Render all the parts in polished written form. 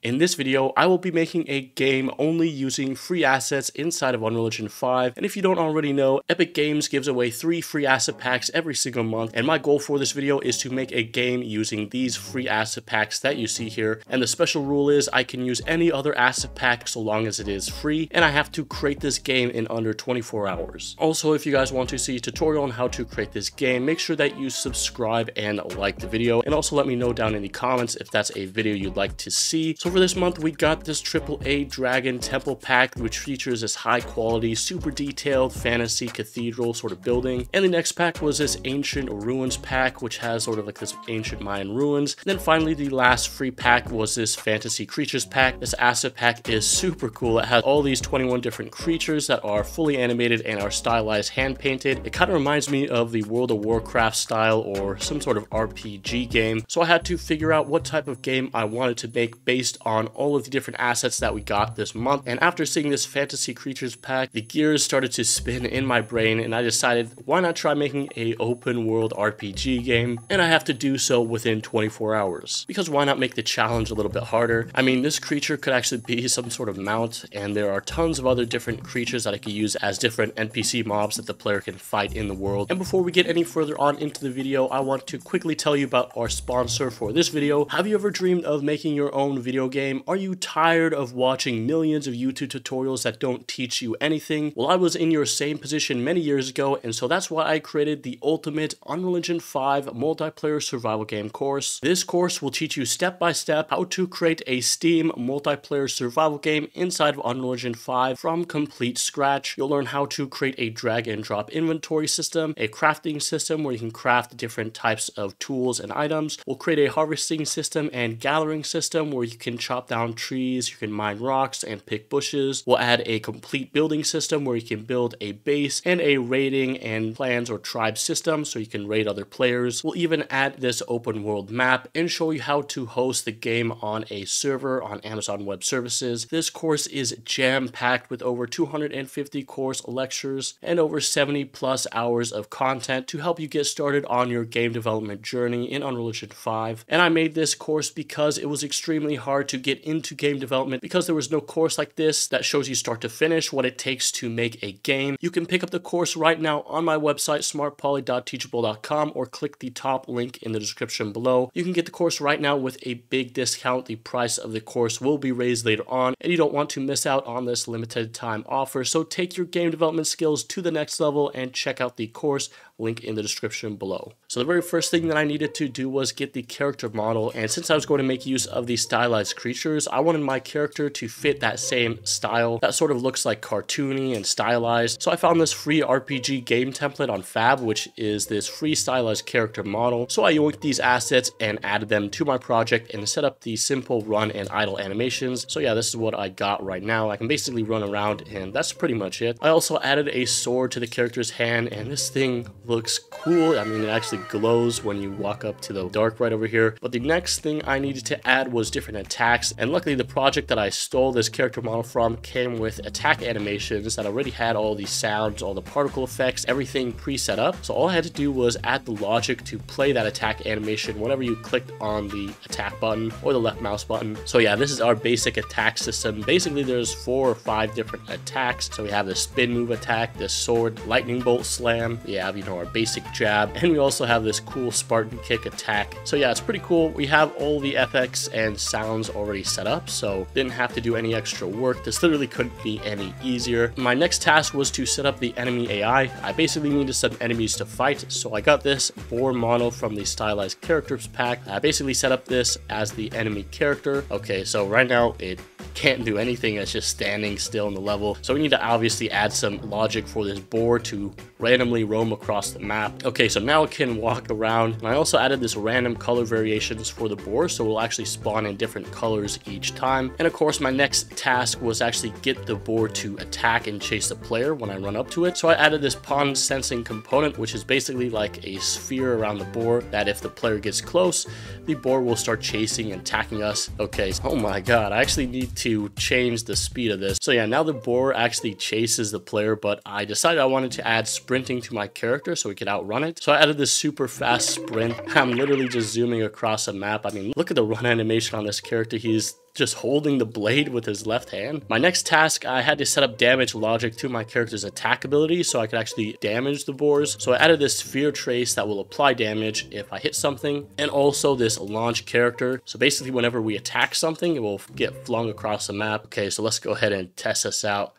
In this video, I will be making a game only using free assets inside of Unreal Engine 5, and if you don't already know, Epic Games gives away 3 free asset packs every single month, and my goal for this video is to make a game using these free asset packs that you see here, and the special rule is I can use any other asset pack so long as it is free, and I have to create this game in under 24 hours. Also, if you guys want to see a tutorial on how to create this game, make sure that you subscribe and like the video, and also let me know down in the comments if that's a video you'd like to see. So for this month, we got this AAA Dragon Temple pack, which features this high quality, super detailed fantasy cathedral sort of building. And the next pack was this Ancient Ruins pack, which has sort of like this ancient Mayan ruins. And then finally, the last free pack was this Fantasy Creatures pack. This asset pack is super cool. It has all these 21 different creatures that are fully animated and are stylized hand painted. It kind of reminds me of the World of Warcraft style or some sort of RPG game. So I had to figure out what type of game I wanted to make based on all of the different assets that we got this month, and after seeing this Fantasy Creatures pack, the gears started to spin in my brain, and I decided, why not try making a open world RPG game, and I have to do so within 24 hours, because why not make the challenge a little bit harder? I mean, this creature could actually be some sort of mount, and there are tons of other different creatures that I could use as different NPC mobs that the player can fight in the world. And before we get any further on into the video, I want to quickly tell you about our sponsor for this video. Have you ever dreamed of making your own video game? Are you tired of watching millions of YouTube tutorials that don't teach you anything? Well, I was in your same position many years ago, and so that's why I created the ultimate Unreal Engine 5 multiplayer survival game course. This course will teach you step by step how to create a Steam multiplayer survival game inside of Unreal Engine 5 from complete scratch. You'll learn how to create a drag and drop inventory system, a crafting system where you can craft different types of tools and items. We'll create a harvesting system and gathering system where you can chop down trees, you can mine rocks and pick bushes. We'll add a complete building system where you can build a base and a raiding and clans or tribe system so you can raid other players. We'll even add this open world map and show you how to host the game on a server on Amazon Web Services. This course is jam-packed with over 250 course lectures and over 70+ hours of content to help you get started on your game development journey in Unreal Engine 5. And I made this course because it was extremely hard to get into game development because there was no course like this that shows you start to finish what it takes to make a game. You can pick up the course right now on my website smartpoly.teachable.com or click the top link in the description below. You can get the course right now with a big discount. The price of the course will be raised later on, and you don't want to miss out on this limited time offer. So take your game development skills to the next level and check out the course, link in the description below. So the very first thing that I needed to do was get the character model, and since I was going to make use of the stylized creatures, I wanted my character to fit that same style that sort of looks like cartoony and stylized. So I found this free RPG game template on Fab, which is this free stylized character model. So I yoinked these assets and added them to my project and set up the simple run and idle animations. So yeah, this is what I got right now. I can basically run around, and that's pretty much it. I also added a sword to the character's hand, and this thing looks cool. I mean, it actually glows when you walk up to the dark right over here. But the next thing I needed to add was different attacks, and luckily the project that I stole this character model from came with attack animations that already had all the sounds, all the particle effects, everything pre-set up. So all I had to do was add the logic to play that attack animation whenever you clicked on the attack button or the left mouse button. So yeah, this is our basic attack system. Basically, there's 4 or 5 different attacks. So we have the spin move attack, the sword lightning bolt slam. We have, you know, our basic jab, and we also have this cool Spartan kick attack. So yeah, it's pretty cool. We have all the FX and sounds already set up, so didn't have to do any extra work. This literally couldn't be any easier. My next task was to set up the enemy AI. I basically needed some enemies to fight, so I got this boar model from the stylized characters pack. I basically set up this as the enemy character. Okay, so right now it can't do anything. It's just standing still in the level. So we need to obviously add some logic for this boar to randomly roam across the map. Okay, so now it can walk around. And I also added this random color variations for the boar, so we'll actually spawn in different colors each time. And of course, my next task was actually get the boar to attack and chase the player when I run up to it. So I added this pond sensing component, which is basically like a sphere around the boar that if the player gets close, the boar will start chasing and attacking us. Okay, oh my god, I actually need to change the speed of this. So yeah, now the boar actually chases the player, but I decided I wanted to add sprinting to my character so we could outrun it. So I added this super fast sprint. I'm literally just zooming across a map. I mean, look at the run animation on this character. He's just holding the blade with his left hand. My next task, I had to set up damage logic to my character's attack ability so I could actually damage the boars. So I added this fear trace that will apply damage if I hit something, and also this launch character. So basically whenever we attack something, it will get flung across the map. Okay, so let's go ahead and test this out.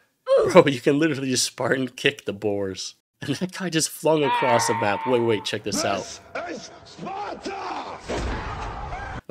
Bro, you can literally just Spartan kick the boars. And that guy just flung across the map. Wait, check this out.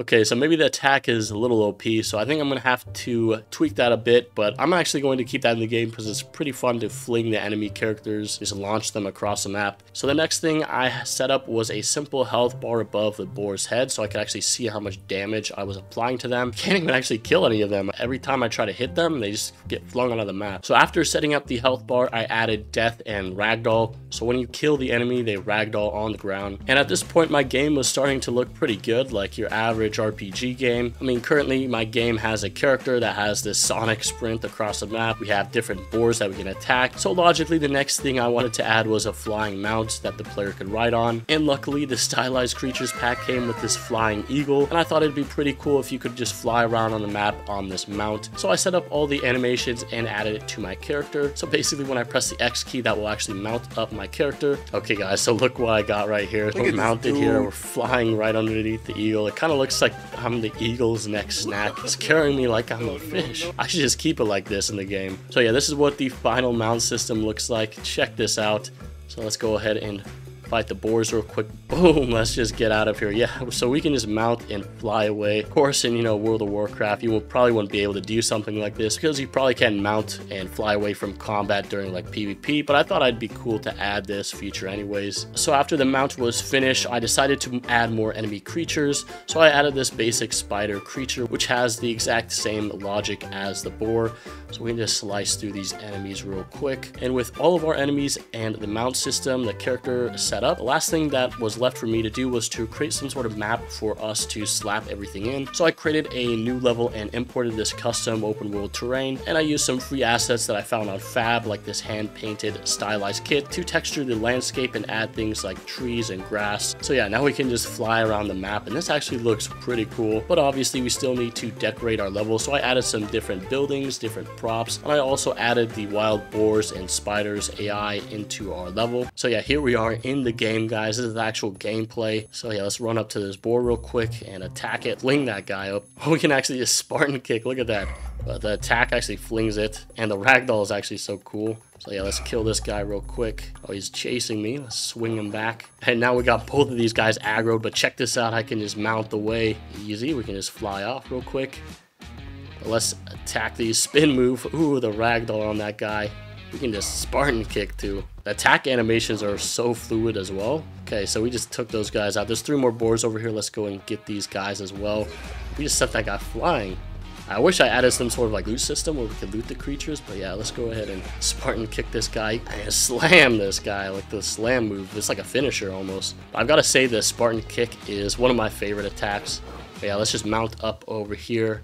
Okay, so maybe the attack is a little OP, so I think I'm going to have to tweak that a bit, but I'm actually going to keep that in the game because it's pretty fun to fling the enemy characters, just launch them across the map. So the next thing I set up was a simple health bar above the boar's head so I could actually see how much damage I was applying to them. Can't even actually kill any of them. Every time I try to hit them, they just get flung out of the map. So after setting up the health bar, I added death and ragdoll. So when you kill the enemy, they ragdoll on the ground. And at this point, my game was starting to look pretty good, like your average RPG game. I mean, currently my game has a character that has this sonic sprint across the map. We have different boars that we can attack. So logically, the next thing I wanted to add was a flying mount that the player could ride on. And luckily, the stylized creatures pack came with this flying eagle. And I thought it'd be pretty cool if you could just fly around on the map on this mount. So I set up all the animations and added it to my character. So basically, when I press the X key, that will actually mount up my character. Okay, guys, so look what I got right here. We're mounted here. We're flying right underneath the eagle. It kind of looks like I'm the eagle's next snack. It's carrying me like I'm a fish. I should just keep it like this in the game. So yeah, this is what the final mount system looks like. Check this out. So let's go ahead and fight the boars real quick. Boom, let's just get out of here. Yeah, so we can just mount and fly away. Of course, in, you know, World of Warcraft, you probably wouldn't be able to do something like this because you probably can't mount and fly away from combat during like PvP, but I thought it'd be cool to add this feature anyways. So after the mount was finished, I decided to add more enemy creatures. So I added this basic spider creature, which has the exact same logic as the boar. So we can just slice through these enemies real quick. And with all of our enemies and the mount system, the character set up. The last thing that was left for me to do was to create some sort of map for us to slap everything in. So I created a new level and imported this custom open world terrain, and I used some free assets that I found on Fab, like this hand painted stylized kit, to texture the landscape and add things like trees and grass. So yeah, now we can just fly around the map, and this actually looks pretty cool, but obviously we still need to decorate our level. So I added some different buildings, different props, and I also added the wild boars and spiders AI into our level. So yeah, here we are in the game, guys. This is the actual gameplay. So yeah, let's run up to this boar real quick and attack it. Fling that guy up. We can actually just Spartan kick. Look at that. But the attack actually flings it, and the ragdoll is actually so cool. So yeah, let's kill this guy real quick. Oh, he's chasing me. Let's swing him back. And now we got both of these guys aggroed, but check this out. I can just mount the way easy. We can just fly off real quick. But let's attack these. Spin move. Ooh, the ragdoll on that guy. We can just Spartan kick too. The attack animations are so fluid as well. Okay, so we just took those guys out. There's three more boars over here. Let's go and get these guys as well. We just sent that guy flying. I wish I added some sort of like loot system where we could loot the creatures, but yeah, let's go ahead and Spartan kick this guy and slam this guy. Like the slam move, it's like a finisher almost. But I've got to say, the Spartan kick is one of my favorite attacks. But yeah, let's just mount up over here.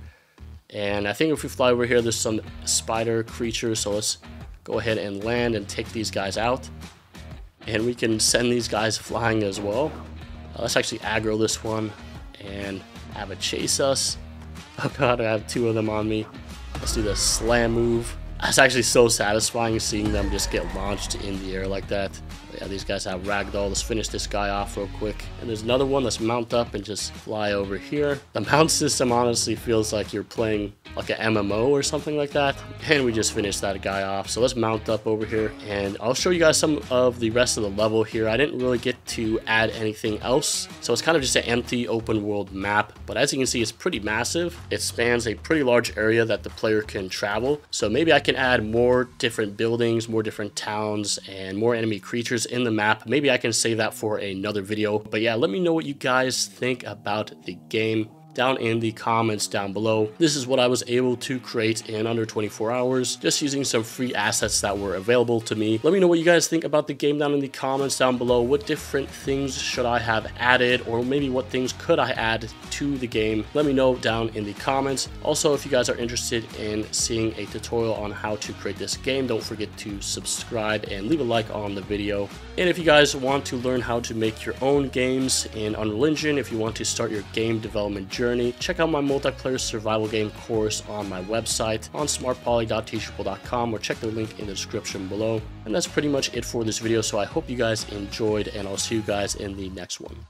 And I think if we fly over here, there's some spider creatures, so let's go ahead and land and take these guys out. And we can send these guys flying as well. Let's actually aggro this one and have it chase us. Oh god, I have two of them on me. Let's do the slam move. That's actually so satisfying seeing them just get launched in the air like that. But yeah, these guys have ragdoll. Let's finish this guy off real quick. And there's another one. Let's mount up and just fly over here. The mount system honestly feels like you're playing like an MMO or something like that. And we just finished that guy off. So let's mount up over here, and I'll show you guys some of the rest of the level here. I didn't really get to add anything else, so it's kind of just an empty open world map. But as you can see, it's pretty massive. It spans a pretty large area that the player can travel. So maybe I can add more different buildings, more different towns, and more enemy creatures in the map. Maybe I can save that for another video. But yeah, let me know what you guys think about the game down in the comments down below. This is what I was able to create in under 24 hours, just using some free assets that were available to me. Let me know what you guys think about the game down in the comments down below. What different things should I have added, or maybe what things could I add to the game? Let me know down in the comments. Also, if you guys are interested in seeing a tutorial on how to create this game, don't forget to subscribe and leave a like on the video. And if you guys want to learn how to make your own games in Unreal Engine, if you want to start your game development journey, journey, check out my multiplayer survival game course on my website on smartpoly.teachable.com, or check the link in the description below. And that's pretty much it for this video, so I hope you guys enjoyed, and I'll see you guys in the next one.